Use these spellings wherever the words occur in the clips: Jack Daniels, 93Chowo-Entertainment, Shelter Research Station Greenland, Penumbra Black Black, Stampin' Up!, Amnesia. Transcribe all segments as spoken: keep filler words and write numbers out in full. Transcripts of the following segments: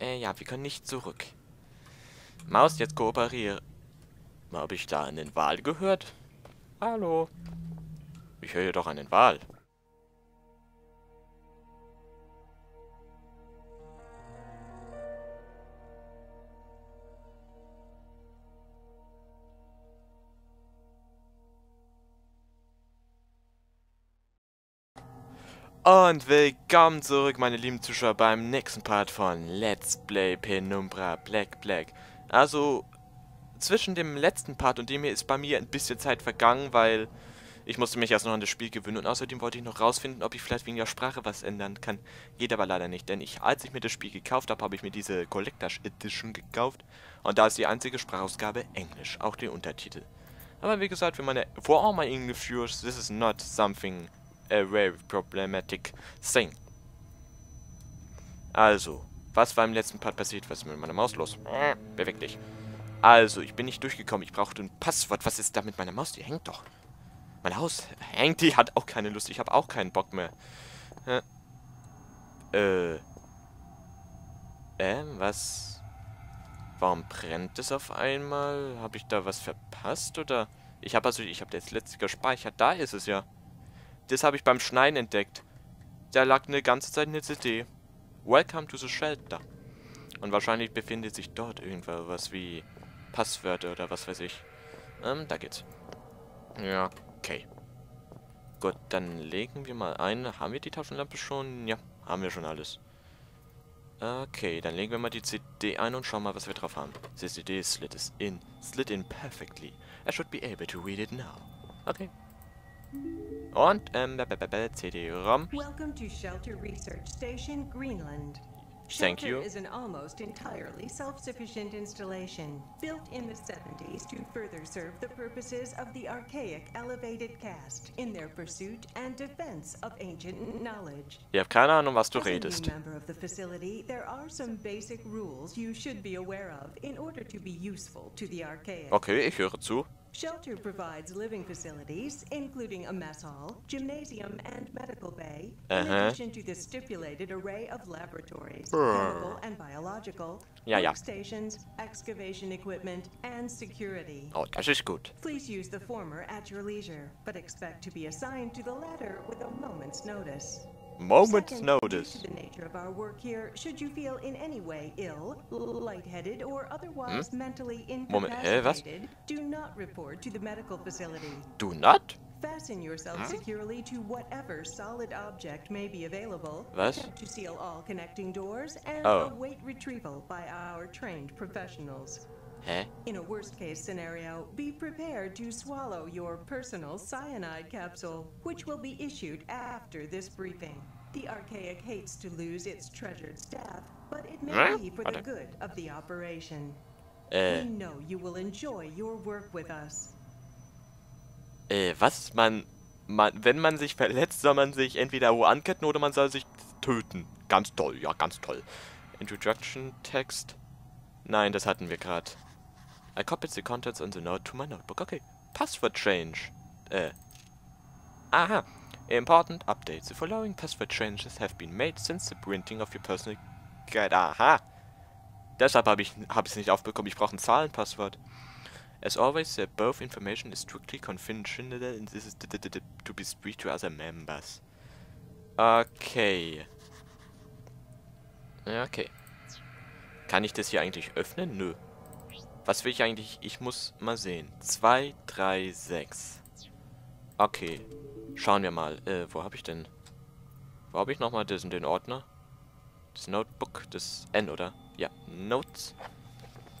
Äh, ja, wir können nicht zurück. Maus, jetzt kooperiere. Habe ich da einen Wal gehört? Hallo? Ich höre doch einen Wal. Und willkommen zurück, meine lieben Zuschauer, beim nächsten Part von Let's Play Penumbra Black Black. Also, zwischen dem letzten Part und dem hier ist bei mir ein bisschen Zeit vergangen, weil ich musste mich erst noch an das Spiel gewöhnen. Und außerdem wollte ich noch rausfinden, ob ich vielleicht wegen der Sprache was ändern kann. Geht aber leider nicht, denn ich, als ich mir das Spiel gekauft habe, habe ich mir diese Collector's Edition gekauft. Und da ist die einzige Sprachausgabe Englisch, auch die Untertitel. Aber wie gesagt, für meine, for all my English viewers, this is not something... a very problematic thing. Also, was war im letzten Part passiert? Was ist mit meiner Maus los? Beweg dich. Also, ich bin nicht durchgekommen. Ich brauchte ein Passwort. Was ist da mit meiner Maus? Die hängt doch. Mein Haus hängt. Die hat auch keine Lust. Ich habe auch keinen Bock mehr. Äh. Äh, was? Warum brennt es auf einmal? Habe ich da was verpasst? Oder? Ich habe also, ich habe das letzte gespeichert. Da ist es ja. Das habe ich beim Schneiden entdeckt. Da lag eine ganze Zeit eine C D. Welcome to the Shelter. Und wahrscheinlich befindet sich dort irgendwas wie Passwörter oder was weiß ich. Ähm, da geht's. Ja, okay. Gut, dann legen wir mal ein. Haben wir die Taschenlampe schon? Ja, haben wir schon alles. Okay, dann legen wir mal die C D ein und schauen mal, was wir drauf haben. The C D slit is in. Slit in perfectly. I should be able to read it now. Okay. Und, ähm, C D-ROM. Welcome to Shelter Research Station Greenland. Thank you. Shelter is an almost entirely self-sufficient installation, built in the seventies to further serve the purposes of the archaic elevated caste in their pursuit and defense of ancient knowledge. Ich hab keine Ahnung, was du redest. As a new member of the facility, there are some basic rules you should be aware of in order to be useful to the archaic. Okay, ich höre zu. Shelter provides living facilities, including a mess hall, gymnasium, and medical bay, in addition to the stipulated array of laboratories, chemical and biological, workstations, excavation equipment, and security. Oh, das ist gut. Please use the former at your leisure, but expect to be assigned to the latter with a moment's notice. Moment's notice. Due to the nature of our work here, should you feel in any way ill, lightheaded, or otherwise hm? mentally incapacitated, hey, do not report to the medical facility. Do not? Fasten yourself hm? securely to whatever solid object may be available. Was? Attempt to seal all connecting doors and oh. await retrieval by our trained professionals. Hä? In a worst-case scenario, be prepared to swallow your personal cyanide capsule, which will be issued after this briefing. The archaic hates to lose its treasured staff, but it may hm? be for the good of the operation. Äh. We know you will enjoy your work with us. Äh, was? Man, man, wenn man sich verletzt, soll man sich entweder wo anketten oder man soll sich töten. Ganz toll, ja, ganz toll. Introduction Text. Nein, das hatten wir gerade. I copied the contents on the note to my notebook. Okay. Password change. Äh. Aha. Important updates. The following password changes have been made since the printing of your personal guide. Aha. Deshalb habe ich es nicht aufbekommen. Ich brauche ein Zahlenpasswort. As always, the above information is strictly confidential and this is to be spread to other members. Okay. Okay. Kann ich das hier eigentlich öffnen? Nö. Was will ich eigentlich? Ich muss mal sehen. zwei, drei, sechs. Okay. Schauen wir mal. Äh, wo habe ich denn? Wo habe ich nochmal diesen, den Ordner? Das Notebook, das N, oder? Ja. Notes.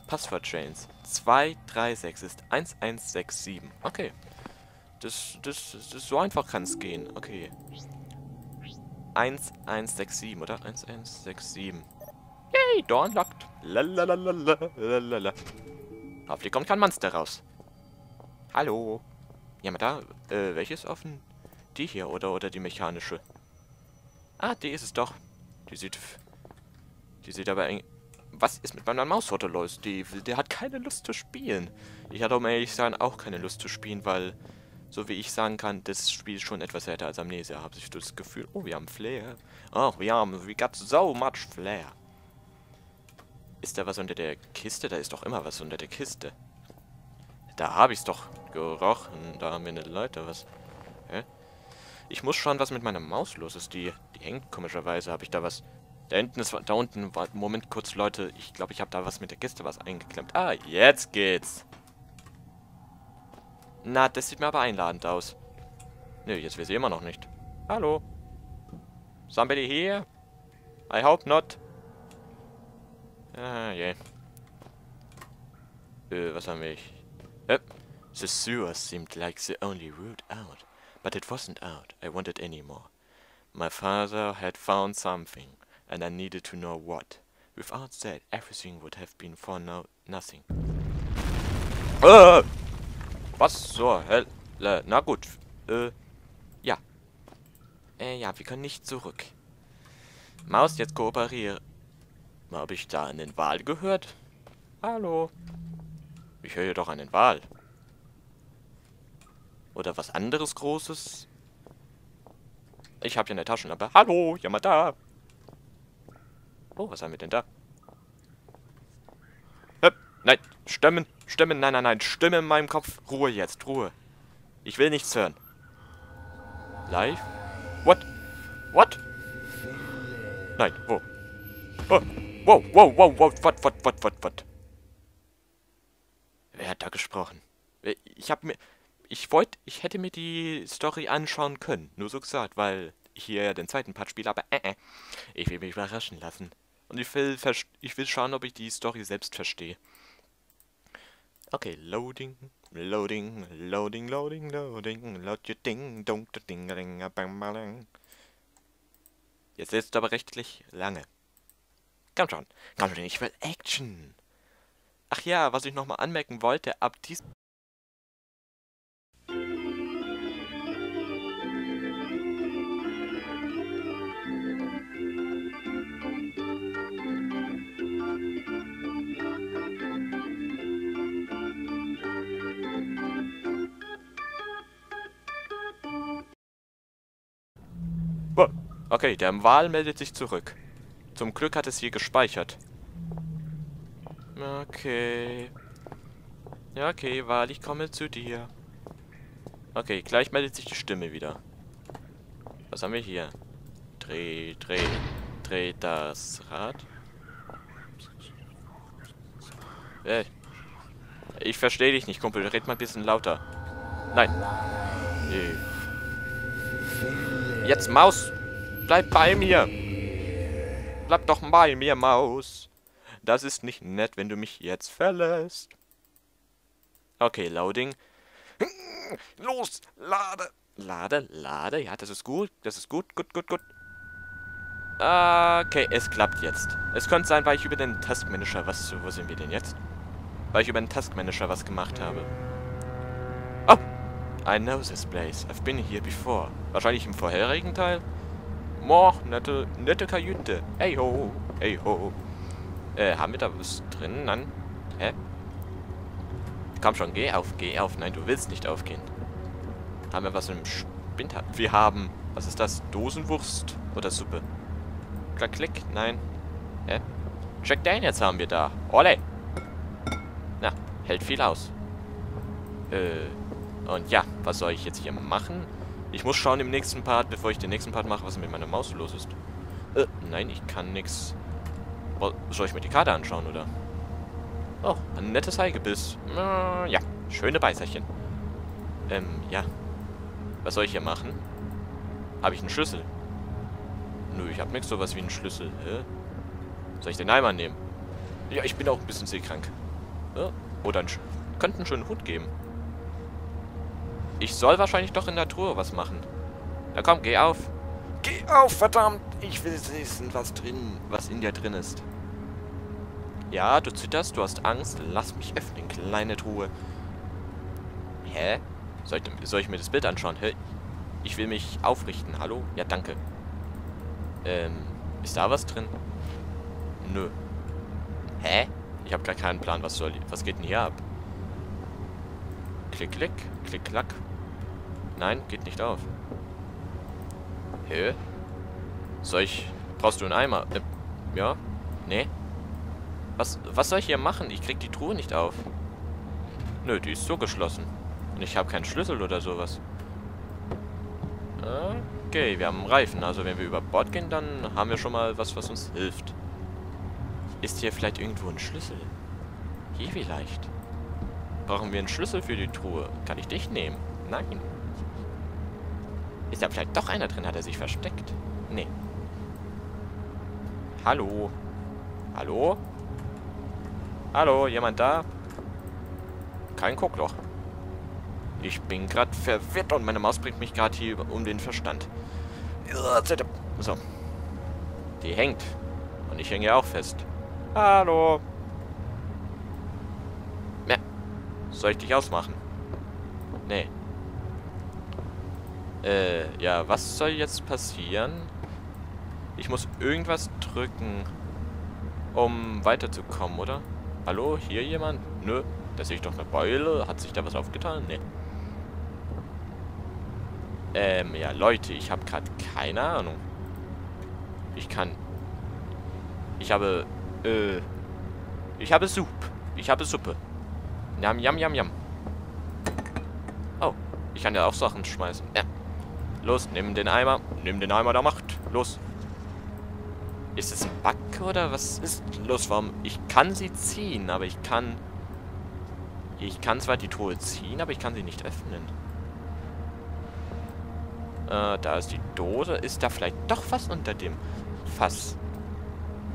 Passwort-Chains. zwei, drei, sechs ist eins eins sechs sieben. Okay. Das, das, das, das so einfach kann es gehen. Okay. eins eins sechs sieben, oder? eins eins sechs sieben. Yay, Door unlocked. Lalalala. Hoffentlich kommt kein Monster raus. Hallo. Ja, mal da. Äh, welches offen? Die hier, oder? Oder die mechanische? Ah, die ist es doch. Die sieht... Die sieht aber... Was ist mit meiner Maus heute los? Die, die hat keine Lust zu spielen. Ich hatte, um ehrlich zu sein, auch keine Lust zu spielen, weil... So wie ich sagen kann, das Spiel ist schon etwas härter als Amnesia. Habe ich das Gefühl... Oh, wir haben Flair. Oh, wir haben... We got so much Flair. Ist da was unter der Kiste? Da ist doch immer was unter der Kiste. Da habe ich es doch gerochen. Da haben wir eine Leiter. Was? Hä? Ich muss schauen, was mit meiner Maus los ist. Die, die hängt komischerweise. Habe ich da was? Da hinten ist... Da unten war... Moment kurz, Leute. Ich glaube, ich habe da was mit der Kiste was eingeklemmt. Ah, jetzt geht's. Na, das sieht mir aber einladend aus. Nö, jetzt will sie immer noch nicht. Hallo? Somebody here? I hope not. Ah, yeah. Äh, was haben wir? Äh, the sewer seemed like the only route out. But it wasn't out. I wanted any more. My father had found something, and I needed to know what. Without that, everything would have been for no nothing. Äh! Was zur Hölle? Na gut. Äh, ja. Äh, ja, wir können nicht zurück. Maus, jetzt kooperiere. Habe ich da an den Wal gehört? Hallo? Ich höre doch an den Wal. Oder was anderes Großes? Ich habe ja eine Taschenlampe. Hallo, ja mal da. Oh, was haben wir denn da? Höp, nein, Stimmen, Stimmen, nein, nein, nein, Stimmen in meinem Kopf. Ruhe jetzt, Ruhe. Ich will nichts hören. Live? What? What? Nein, wo? Oh, wow, wow, wow, wow, what, what, what, what, what? Wer hat da gesprochen? Ich hab mir... Ich wollte, ich hätte mir die Story anschauen können, nur so gesagt, weil ich hier den zweiten Part spiele, aber äh, äh, ich will mich überraschen lassen. Und ich will, ich will schauen, ob ich die Story selbst verstehe. Okay, loading, loading, loading, loading, loading, load your ding, dong, ding, ding, bang, bang. Jetzt sitzt aber rechtlich lange. Komm schon, komm schon, ich will Action. Ach ja, was ich nochmal anmerken wollte, ab diesem... Okay, der Wal meldet sich zurück. Zum Glück hat es hier gespeichert. Okay. Ja, okay, Wal, ich komme zu dir. Okay, gleich meldet sich die Stimme wieder. Was haben wir hier? Dreh, dreh, dreh das Rad. Äh. Ich verstehe dich nicht, Kumpel. Red mal ein bisschen lauter. Nein. Nee. Jetzt, Maus! Bleib bei mir! Bleib doch bei mir, Maus. Das ist nicht nett, wenn du mich jetzt verlässt. Okay, loading. Los, lade. Lade, lade. Ja, das ist gut. Das ist gut, gut, gut, gut. Okay, es klappt jetzt. Es könnte sein, weil ich über den Taskmanager was... Wo sind wir denn jetzt? Weil ich über den Taskmanager was gemacht habe. Oh! I know this place. I've been here before. Wahrscheinlich im vorherigen Teil. Moch, nette, nette Kajüte. Hey ho, hey ho. Äh, haben wir da was drin? Nein. Hä? Komm schon, geh auf, geh auf. Nein, du willst nicht aufgehen. Haben wir was im Spind? Wir haben... Was ist das? Dosenwurst oder Suppe? Klick, klick. Nein. Hä? Jack Daniels haben wir da. Ole! Na, hält viel aus. Äh, und ja, was soll ich jetzt hier machen? Ich muss schauen im nächsten Part, bevor ich den nächsten Part mache, was mit meiner Maus los ist. Äh, nein, ich kann nix. Soll ich mir die Karte anschauen, oder? Oh, ein nettes Heigebiss. Ja, schöne Beißerchen. Ähm, ja. Was soll ich hier machen? Habe ich einen Schlüssel? Nö, ich habe nix sowas wie einen Schlüssel. Hä? Soll ich den Eimer nehmen? Ja, ich bin auch ein bisschen seekrank. Ja? Oder ein... Könnte einen schönen Hut geben. Ich soll wahrscheinlich doch in der Truhe was machen. Na komm, geh auf. Geh auf, verdammt! Ich will wissen, was drin, was in dir drin ist. Ja, du zitterst, du hast Angst. Lass mich öffnen, kleine Truhe. Hä? Soll ich, soll ich mir das Bild anschauen? Hä? Ich will mich aufrichten, hallo? Ja, danke. Ähm, ist da was drin? Nö. Hä? Ich habe gar keinen Plan, was soll, was geht denn hier ab? Klick, klick, klick, klack. Nein, geht nicht auf. Hä? Soll ich... Brauchst du einen Eimer? Äh, ja? Nee? Was, was soll ich hier machen? Ich krieg die Truhe nicht auf. Nö, die ist zugeschlossen. Und ich habe keinen Schlüssel oder sowas. Okay, wir haben einen Reifen. Also wenn wir über Bord gehen, dann haben wir schon mal was, was uns hilft. Ist hier vielleicht irgendwo ein Schlüssel? Hier vielleicht. Brauchen wir einen Schlüssel für die Truhe? Kann ich dich nehmen? Nein. Ist da vielleicht doch einer drin? Hat er sich versteckt? Nee. Hallo? Hallo? Hallo, jemand da? Kein Guckloch. Ich bin gerade verwirrt und meine Maus bringt mich gerade hier um den Verstand. So. Die hängt. Und ich hänge ja auch fest. Hallo. Ja. Soll ich dich ausmachen? Nee. Äh, ja, was soll jetzt passieren? Ich muss irgendwas drücken, um weiterzukommen, oder? Hallo, hier jemand? Nö. Da sehe ich doch eine Beule. Hat sich da was aufgetan? Nee. Ähm, ja, Leute, ich habe gerade keine Ahnung. Ich kann... Ich habe... Äh... Ich habe Suppe. Ich habe Suppe. Yam, yam, yam, yam. Oh, ich kann ja auch Sachen schmeißen. Ja. Los, nimm den Eimer. Nimm den Eimer der Macht. Los. Ist es ein Bug oder was ist los? Warum? Ich kann sie ziehen, aber ich kann... Ich kann zwar die Truhe ziehen, aber ich kann sie nicht öffnen. Äh, da ist die Dose. Ist da vielleicht doch was unter dem Fass?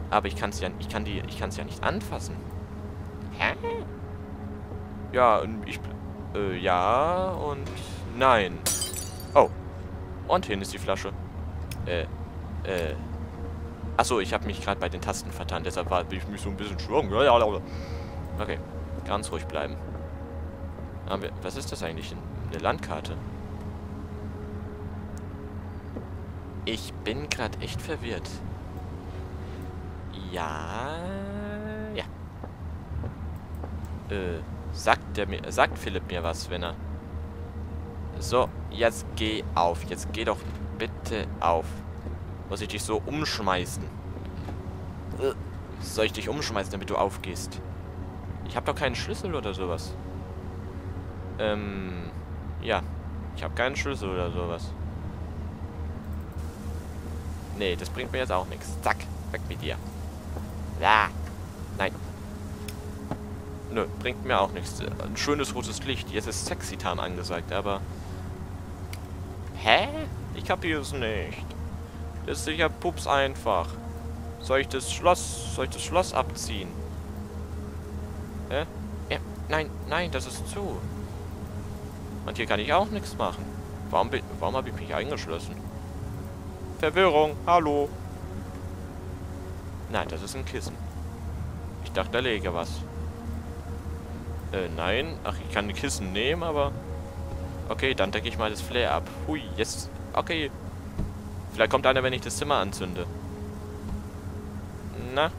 Aber ich kann sie ja, ich kann die, ich kann sie ja nicht anfassen. Hä? Ja, und ich, äh, ja und nein. Oh. Und hin ist die Flasche. Äh, äh. Achso, ich habe mich gerade bei den Tasten vertan, deshalb war ich mich so ein bisschen schwung. Okay, ganz ruhig bleiben. Haben wir, was ist das eigentlich? Eine Landkarte? Ich bin gerade echt verwirrt. Ja. Ja. Äh, sagt der mir, sagt Philipp mir was, wenn er... So, jetzt geh auf. Jetzt geh doch bitte auf. Muss ich dich so umschmeißen? Soll ich dich umschmeißen, damit du aufgehst? Ich habe doch keinen Schlüssel oder sowas. Ähm, ja. Ich habe keinen Schlüssel oder sowas. Nee, das bringt mir jetzt auch nichts. Zack, weg mit dir. Ja. Nein. Nö, bringt mir auch nichts. Ein schönes rotes Licht. Jetzt ist Sexy-Tan angesagt, aber... Hä? Ich kapiere es nicht. Das ist sicher Pups einfach. Soll ich das Schloss... Soll ich das Schloss abziehen? Hä? Ja, nein, nein, das ist zu. Und hier kann ich auch nichts machen. Warum, warum habe ich mich eingeschlossen? Verwirrung, hallo. Nein, das ist ein Kissen. Ich dachte, da lege was. Äh, nein. Ach, ich kann ein Kissen nehmen, aber... Okay, dann decke ich mal das Flair ab. Hui, jetzt... Okay. Vielleicht kommt einer, wenn ich das Zimmer anzünde. Na?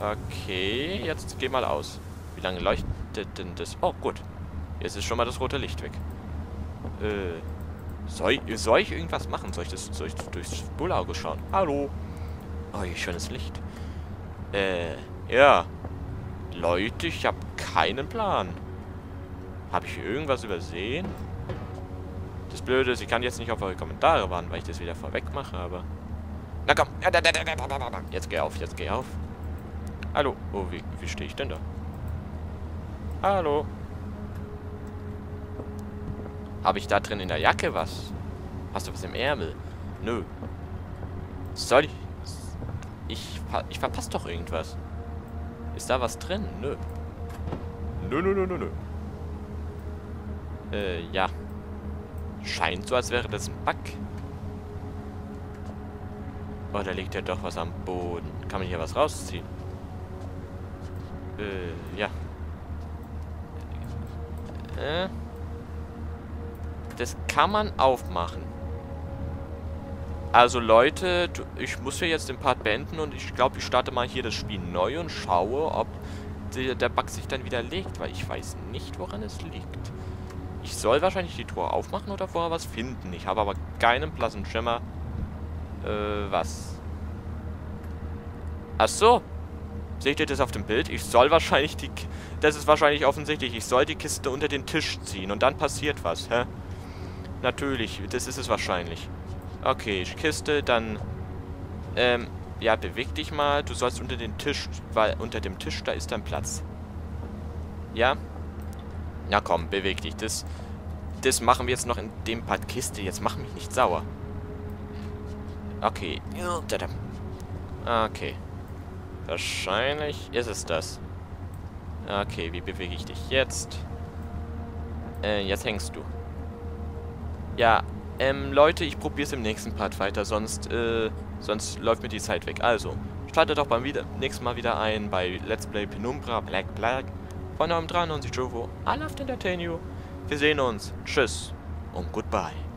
Okay, jetzt geh mal aus. Wie lange leuchtet denn das? Oh, gut. Jetzt ist schon mal das rote Licht weg. Äh... Soll ich, soll ich irgendwas machen? Soll ich, das, soll ich durchs Bullauge schauen? Hallo? Oh, hier schönes Licht. Äh, ja. Leute, ich habe keinen Plan. Habe ich irgendwas übersehen? Das Blöde ist, ich kann jetzt nicht auf eure Kommentare warten, weil ich das wieder vorweg mache, aber... Na komm. Jetzt geh auf, jetzt geh auf. Hallo. Oh, wie, wie stehe ich denn da? Hallo. Habe ich da drin in der Jacke was? Hast du was im Ärmel? Nö. Soll ich... Ich, ich verpasse doch irgendwas. Ist da was drin? Nö. Nö, nö, nö, nö, nö. Äh, ja. Scheint so, als wäre das ein Bug. Oh, da liegt ja doch was am Boden. Kann man hier was rausziehen? Äh, ja. Äh... Das kann man aufmachen. Also Leute, du, ich muss hier jetzt den Part beenden und ich glaube, ich starte mal hier das Spiel neu und schaue, ob die, der Bug sich dann widerlegt, weil ich weiß nicht, woran es liegt. Ich soll wahrscheinlich die Truhe aufmachen oder vorher was finden. Ich habe aber keinen blassen Schimmer. Äh, was? Ach so. Seht ihr das auf dem Bild? Ich soll wahrscheinlich die... Das ist wahrscheinlich offensichtlich. Ich soll die Kiste unter den Tisch ziehen und dann passiert was, hä? Natürlich, das ist es wahrscheinlich. Okay, Kiste, dann... Ähm, ja, beweg dich mal. Du sollst unter den Tisch... Weil unter dem Tisch, da ist dein Platz. Ja? Na komm, beweg dich. Das... Das machen wir jetzt noch in dem Part Kiste. Jetzt mach mich nicht sauer. Okay. Okay. Wahrscheinlich ist es das. Okay, wie bewege ich dich jetzt? Äh, jetzt hängst du. Ja, ähm, Leute, ich probiere es im nächsten Part weiter, sonst, äh, sonst läuft mir die Zeit weg. Also, startet doch beim wieder nächsten Mal wieder ein bei Let's Play Penumbra Black Black. Von eurem dran und die Chowo. I love to entertain you. Wir sehen uns. Tschüss und goodbye.